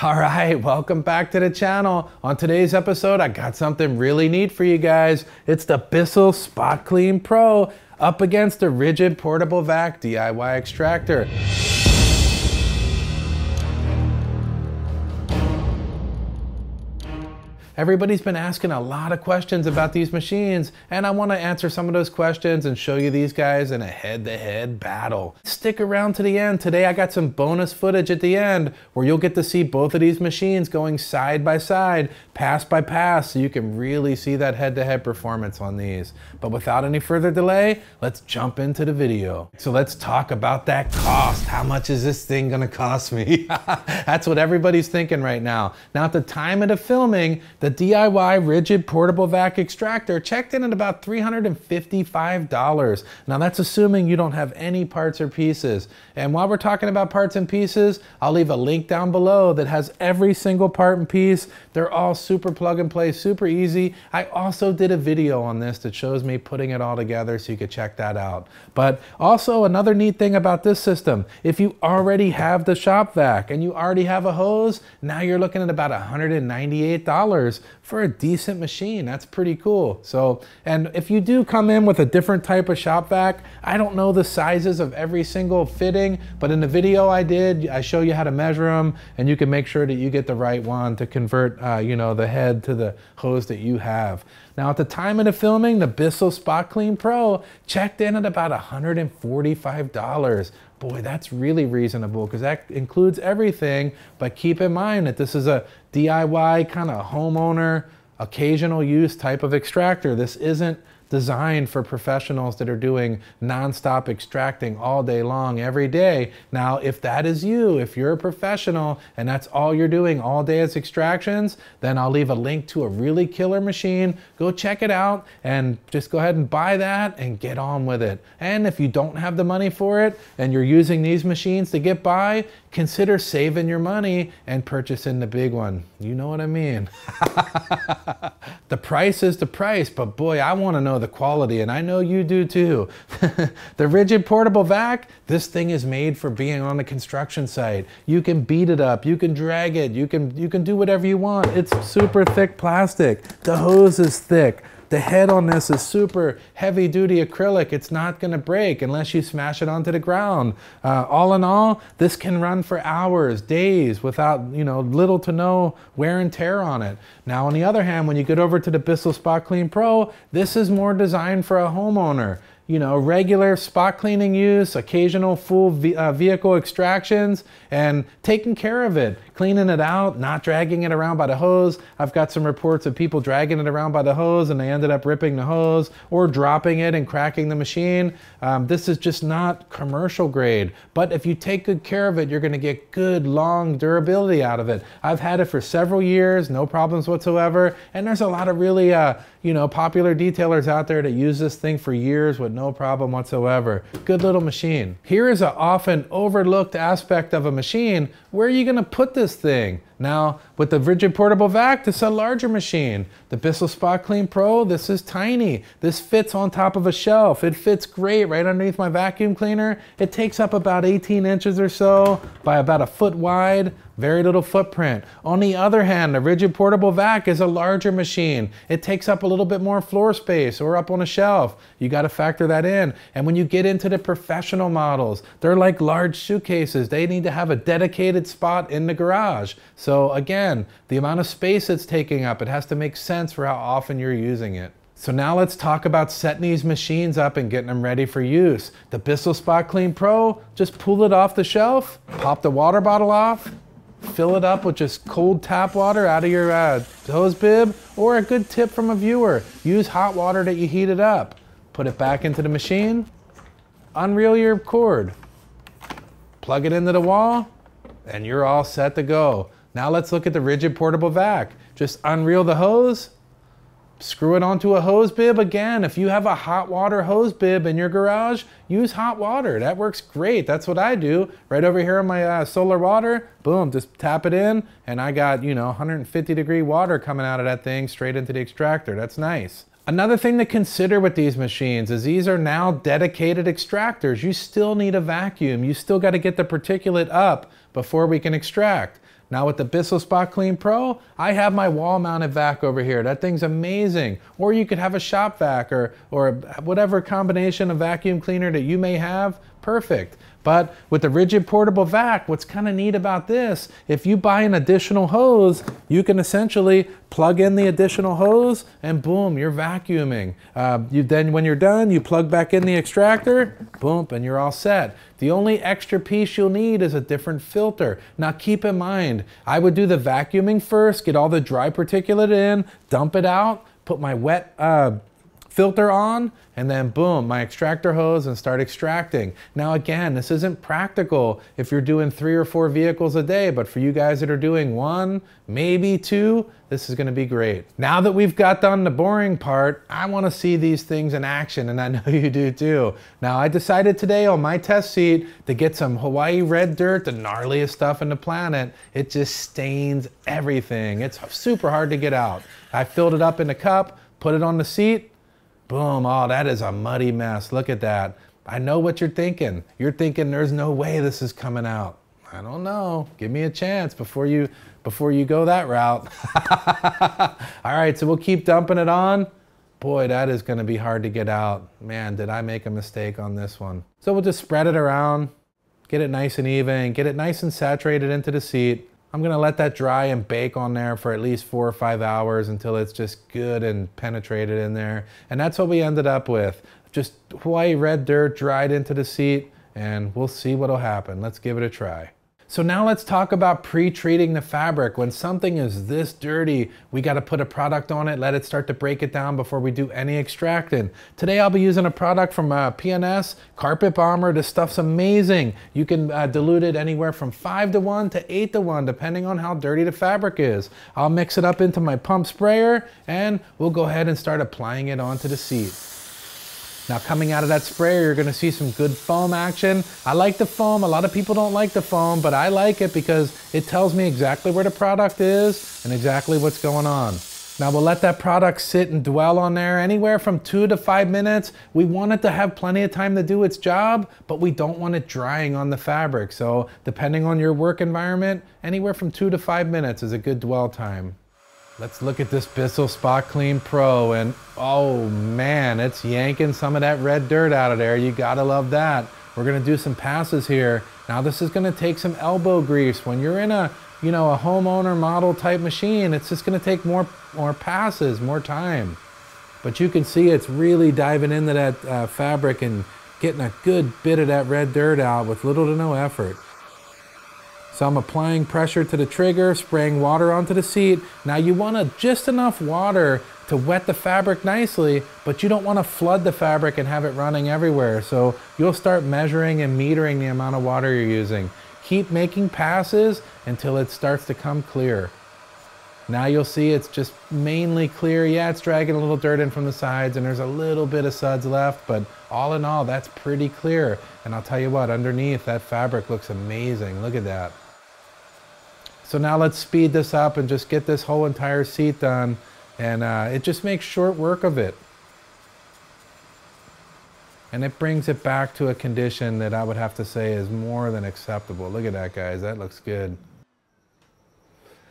All right, welcome back to the channel. On today's episode, I got something really neat for you guys. It's the Bissell Spot Clean Pro up against the Ridgid Portable Vac DIY Extractor. Everybody's been asking a lot of questions about these machines, and I want to answer some of those questions and show you these guys in a head-to-head battle. Stick around to the end. Today I got some bonus footage at the end where you'll get to see both of these machines going side by side, pass by pass, so you can really see that head-to-head performance on these. But without any further delay, let's jump into the video. So let's talk about that cost. How much is this thing gonna cost me? That's what everybody's thinking right now. Now at the time of the filming, the DIY Ridgid Portable Vac Extractor checked in at about $355. Now that's assuming you don't have any parts or pieces. And while we're talking about parts and pieces, I'll leave a link down below that has every single part and piece. They're all super plug and play, super easy. I also did a video on this that shows me putting it all together, so you could check that out. But also another neat thing about this system, if you already have the shop vac and you already have a hose, now you're looking at about $198. For a decent machine. That's pretty cool. So, and if you do come in with a different type of shop vac, I don't know the sizes of every single fitting, but in the video I show you how to measure them, and you can make sure that you get the right one to convert, you know, the head to the hose that you have. Now, at the time of the filming, the Bissell Spot Clean Pro checked in at about $145. Boy, that's really reasonable because that includes everything, but keep in mind that this is a DIY kind of homeowner, occasional use type of extractor. This isn't designed for professionals that are doing nonstop extracting all day long, every day. Now, if that is you, if you're a professional and that's all you're doing all day is extractions, then I'll leave a link to a really killer machine. Go check it out and just go ahead and buy that and get on with it. And if you don't have the money for it and you're using these machines to get by, consider saving your money and purchasing the big one. You know what I mean? The price is the price, but boy, I want to know the quality, and I know you do too. The Ridgid Portable Vac, this thing is made for being on a construction site. You can beat it up, you can drag it, you can do whatever you want. It's super thick plastic. The hose is thick. The head on this is super heavy duty acrylic. It's not gonna break unless you smash it onto the ground. All in all, this can run for hours, days without, you know, little to no wear and tear on it. Now, on the other hand, when you get over to the Bissell Spot Clean Pro, this is more designed for a homeowner. You know, regular spot cleaning use, occasional full vehicle extractions, and taking care of it, cleaning it out, not dragging it around by the hose. I've got some reports of people dragging it around by the hose and they ended up ripping the hose or dropping it and cracking the machine. This is just not commercial grade, but if you take good care of it, you're gonna get good long durability out of it. I've had it for several years, no problems whatsoever, and there's a lot of really you know, popular detailers out there that use this thing for years with no problem whatsoever. Good little machine. Here is an often overlooked aspect of a machine. Where are you gonna put this thing? Now, with the Ridgid Portable Vac, it's a larger machine. The Bissell Spot Clean Pro, this is tiny. This fits on top of a shelf. It fits great right underneath my vacuum cleaner. It takes up about 18 inches or so by about a foot wide. Very little footprint. On the other hand, the Ridgid Portable Vac is a larger machine. It takes up a little bit more floor space or up on a shelf. You gotta factor that in. And when you get into the professional models, they're like large suitcases. They need to have a dedicated spot in the garage. So again, the amount of space it's taking up, it has to make sense for how often you're using it. So now let's talk about setting these machines up and getting them ready for use. The Bissell Spot Clean Pro, just pull it off the shelf, pop the water bottle off, fill it up with just cold tap water out of your hose bib, or a good tip from a viewer, use hot water that you heated up. Put it back into the machine, unreel your cord, plug it into the wall, and you're all set to go. Now let's look at the Ridgid Portable Vac. Just unreel the hose, screw it onto a hose bib. Again, if you have a hot water hose bib in your garage, use hot water. That works great. That's what I do. Right over here on my solar water, boom, just tap it in, and I got, you know, 150-degree water coming out of that thing straight into the extractor. That's nice. Another thing to consider with these machines is these are now dedicated extractors. You still need a vacuum. You still got to get the particulate up before we can extract. Now with the Bissell Spot Clean Pro, I have my wall mounted vac over here. That thing's amazing. Or you could have a shop vac or whatever combination of vacuum cleaner that you may have, perfect. But with the Ridgid portable vac, what's kind of neat about this, if you buy an additional hose, you can essentially plug in the additional hose and boom, you're vacuuming. Then when you're done, you plug back in the extractor, boom, and you're all set. The only extra piece you'll need is a different filter. Now keep in mind, I would do the vacuuming first, get all the dry particulate in, dump it out, put my wet filter on, and then boom, my extractor hose, and start extracting. Now again, this isn't practical if you're doing 3 or 4 vehicles a day, but for you guys that are doing 1, maybe 2, this is gonna be great. Now that we've got done the boring part, I wanna see these things in action, and I know you do too. Now I decided today on my test seat to get some Hawaii red dirt, the gnarliest stuff on the planet. It just stains everything. It's super hard to get out. I filled it up in a cup, put it on the seat, boom, oh, that is a muddy mess. Look at that. I know what you're thinking. You're thinking there's no way this is coming out. I don't know. Give me a chance before you go that route. All right, so we'll keep dumping it on. Boy, that is gonna be hard to get out. Man, did I make a mistake on this one. So we'll just spread it around, get it nice and even, get it nice and saturated into the seat. I'm gonna let that dry and bake on there for at least 4 or 5 hours until it's just good and penetrated in there. And that's what we ended up with. Just Hawaii red dirt dried into the seat, and we'll see what'll happen. Let's give it a try. So now let's talk about pre-treating the fabric. When something is this dirty, we gotta put a product on it, let it start to break it down before we do any extracting. Today I'll be using a product from P&S Carpet Bomber. This stuff's amazing. You can dilute it anywhere from 5 to 1 to 8 to 1, depending on how dirty the fabric is. I'll mix it up into my pump sprayer, and we'll go ahead and start applying it onto the seat. Now coming out of that sprayer, you're gonna see some good foam action. I like the foam. A lot of people don't like the foam, but I like it because it tells me exactly where the product is and exactly what's going on. Now we'll let that product sit and dwell on there anywhere from 2 to 5 minutes. We want it to have plenty of time to do its job, but we don't want it drying on the fabric. So depending on your work environment, anywhere from 2 to 5 minutes is a good dwell time. Let's look at this Bissell Spot Clean Pro, and oh man, it's yanking some of that red dirt out of there. You gotta love that. We're gonna do some passes here. Now this is gonna take some elbow grease. When you're in a, you know, a homeowner model type machine, it's just gonna take more passes, more time. But you can see it's really diving into that fabric and getting a good bit of that red dirt out with little to no effort. So I'm applying pressure to the trigger, spraying water onto the seat. Now you want just enough water to wet the fabric nicely, but you don't want to flood the fabric and have it running everywhere. So you'll start measuring and metering the amount of water you're using. Keep making passes until it starts to come clear. Now you'll see it's just mainly clear. Yeah, it's dragging a little dirt in from the sides and there's a little bit of suds left, but all in all, that's pretty clear. And I'll tell you what, underneath that fabric looks amazing. Look at that. So now let's speed this up and just get this whole entire seat done, and it just makes short work of it. And it brings it back to a condition that I would have to say is more than acceptable. Look at that, guys, that looks good.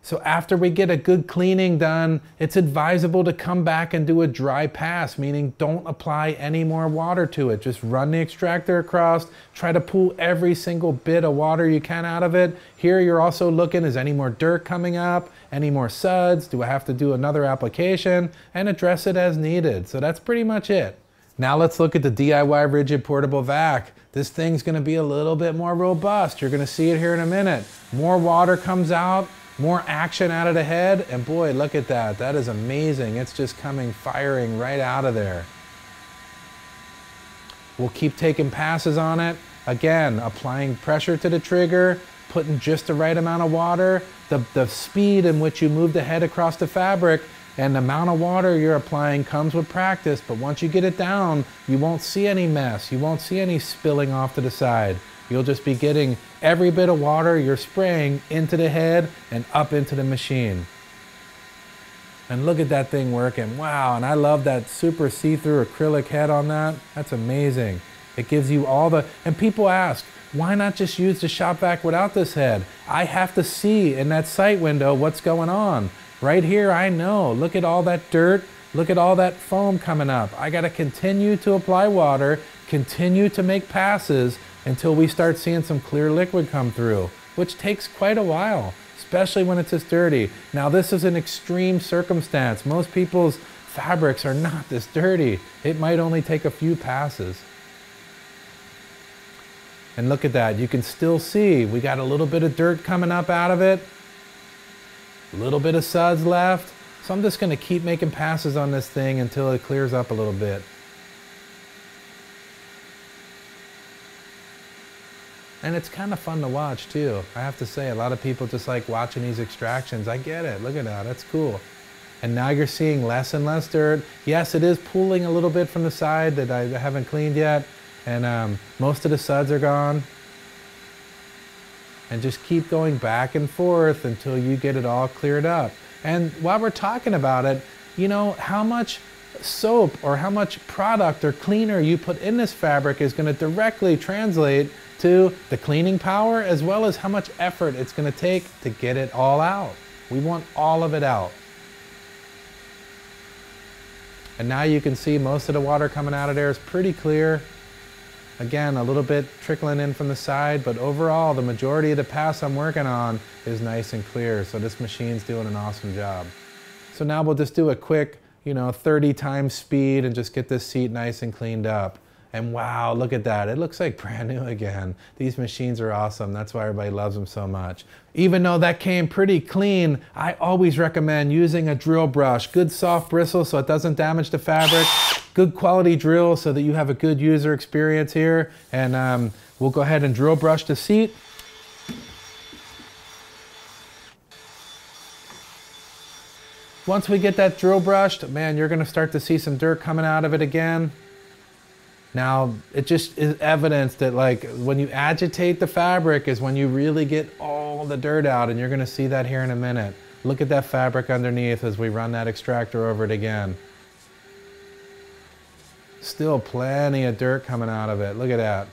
So after we get a good cleaning done, it's advisable to come back and do a dry pass, meaning don't apply any more water to it. Just run the extractor across, try to pull every single bit of water you can out of it. Here you're also looking, is any more dirt coming up? Any more suds? Do I have to do another application? And address it as needed. So that's pretty much it. Now let's look at the DIY Ridgid portable vac. This thing's gonna be a little bit more robust. You're gonna see it here in a minute. More water comes out, more action out of the head, and boy, look at that. That is amazing. It's just coming, firing right out of there. We'll keep taking passes on it. Again, applying pressure to the trigger, putting just the right amount of water, the speed in which you move the head across the fabric, and the amount of water you're applying comes with practice, but once you get it down, you won't see any mess. You won't see any spilling off to the side. You'll just be getting every bit of water you're spraying into the head and up into the machine. And look at that thing working. Wow, and I love that super see-through acrylic head on that. That's amazing. It gives you all the, and people ask, Why not just use the shop vac without this head? I have to see in that sight window what's going on. Right here, I know. Look at all that dirt. Look at all that foam coming up. I got to continue to apply water, continue to make passes until we start seeing some clear liquid come through, which takes quite a while, especially when it's this dirty. Now, this is an extreme circumstance. Most people's fabrics are not this dirty. It might only take a few passes. And look at that, you can still see we got a little bit of dirt coming up out of it, a little bit of suds left. So I'm just going to keep making passes on this thing until it clears up a little bit. And it's kind of fun to watch too. I have to say, a lot of people just like watching these extractions. I get it. Look at that. That's cool. And now you're seeing less and less dirt. Yes, it is pooling a little bit from the side that I haven't cleaned yet. And most of the suds are gone. And just keep going back and forth until you get it all cleared up. And while we're talking about it, you know, how much soap or how much product or cleaner you put in this fabric is going to directly translate to the cleaning power, as well as how much effort it's going to take to get it all out. We want all of it out. And now you can see most of the water coming out of there is pretty clear. Again, a little bit trickling in from the side, but overall the majority of the pass I'm working on is nice and clear, so this machine's doing an awesome job. So now we'll just do a quick, you know, 30 times speed and just get this seat nice and cleaned up. And wow, look at that. It looks like brand new again. These machines are awesome. That's why everybody loves them so much. Even though that came pretty clean, I always recommend using a drill brush. Good soft bristle so it doesn't damage the fabric. Good quality drill so that you have a good user experience here. And we'll go ahead and drill brush the seat. Once we get that drill brushed, man, you're going to start to see some dirt coming out of it again. Now, it just is evidence that, like, when you agitate the fabric is when you really get all the dirt out, and you're going to see that here in a minute. Look at that fabric underneath as we run that extractor over it again. Still plenty of dirt coming out of it. Look at that.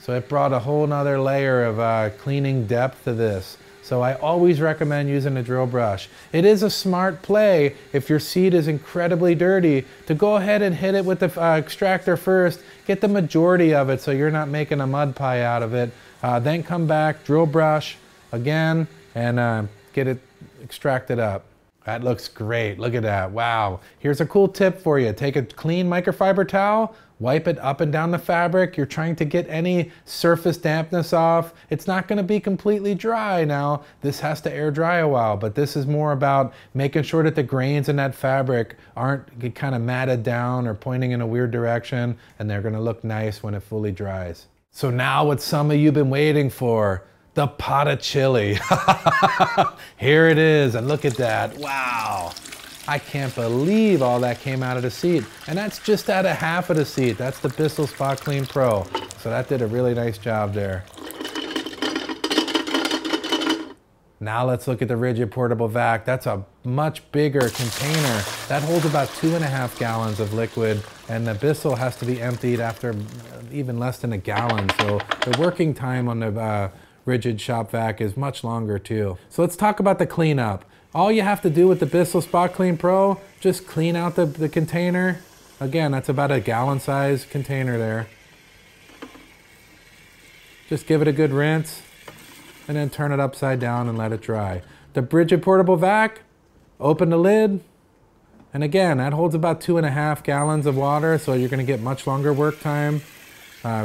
So it brought a whole nother layer of cleaning depth to this. So I always recommend using a drill brush. It is a smart play if your seat is incredibly dirty to go ahead and hit it with the extractor first, get the majority of it so you're not making a mud pie out of it. Then come back, drill brush again, and get it extracted up. That looks great, look at that, wow. Here's a cool tip for you. Take a clean microfiber towel, wipe it up and down the fabric. You're trying to get any surface dampness off. It's not going to be completely dry now. This has to air dry a while, but this is more about making sure that the grains in that fabric aren't kind of matted down or pointing in a weird direction, and they're going to look nice when it fully dries. So now what some of you have been waiting for, the pot of chili. Here it is, and look at that, wow. I can't believe all that came out of the seat. And that's just out of half of the seat. That's the Bissell Spot Clean Pro. So that did a really nice job there. Now let's look at the Ridgid portable vac. That's a much bigger container. That holds about 2.5 gallons of liquid, and the Bissell has to be emptied after even less than a gallon. So the working time on the Ridgid shop vac is much longer too. So let's talk about the cleanup. All you have to do with the Bissell Spot Clean Pro, just clean out the container. Again, that's about a gallon size container there. Just give it a good rinse and then turn it upside down and let it dry. The Ridgid portable vac, open the lid. And again, that holds about 2.5 gallons of water, so you're gonna get much longer work time.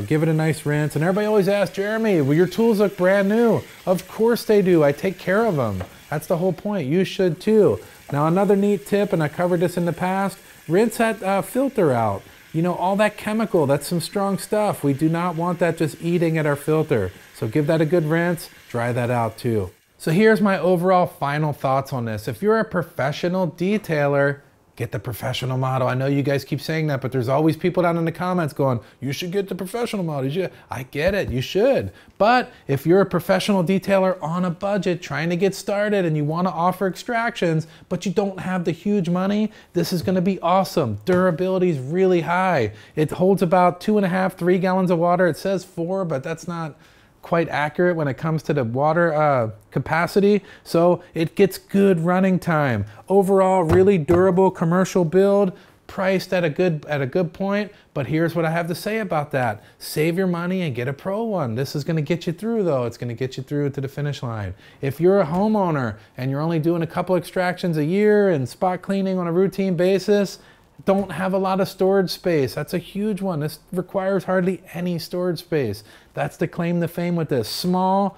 Give it a nice rinse. And everybody always asks, Jeremy, well, your tools look brand new. Of course they do, I take care of them. That's the whole point, you should too. Now another neat tip, and I covered this in the past, rinse that filter out. You know, all that chemical, that's some strong stuff. We do not want that just eating at our filter. So give that a good rinse, dry that out too. So here's my overall final thoughts on this. If you're a professional detailer, Get the professional model. I know you guys keep saying that, but there's always people down in the comments going, you should get the professional model. I get it, you should. But if you're a professional detailer on a budget trying to get started and you want to offer extractions, but you don't have the huge money, this is going to be awesome. Durability is really high. It holds about 2.5 to 3 gallons of water. It says 4, but that's not quite accurate when it comes to the water capacity, so it gets good running time. Overall, really durable commercial build, priced at a good point, but here's what I have to say about that. Save your money and get a pro one. This is gonna get you through though. It's gonna get you through to the finish line. If you're a homeowner and you're only doing a couple extractions a year and spot cleaning on a routine basis, don't have a lot of storage space. That's a huge one. This requires hardly any storage space. That's the claim to fame with this. Small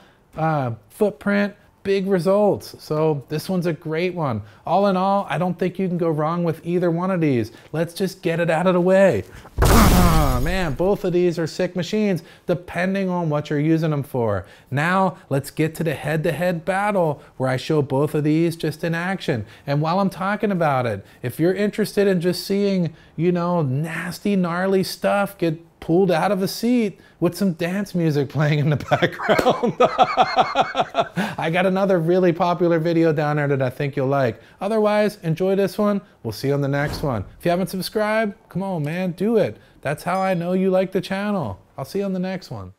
footprint, big results. So this one's a great one. All in all, I don't think you can go wrong with either one of these. Let's just get it out of the way. Oh, man, both of these are sick machines depending on what you're using them for. Now let's get to the head-to-head battle where I show both of these just in action. And while I'm talking about it, if you're interested in just seeing, you know, nasty, gnarly stuff get pulled out of a seat with some dance music playing in the background. I got another really popular video down there that I think you'll like. Otherwise, enjoy this one. We'll see you on the next one. If you haven't subscribed, come on, man, do it. That's how I know you like the channel. I'll see you on the next one.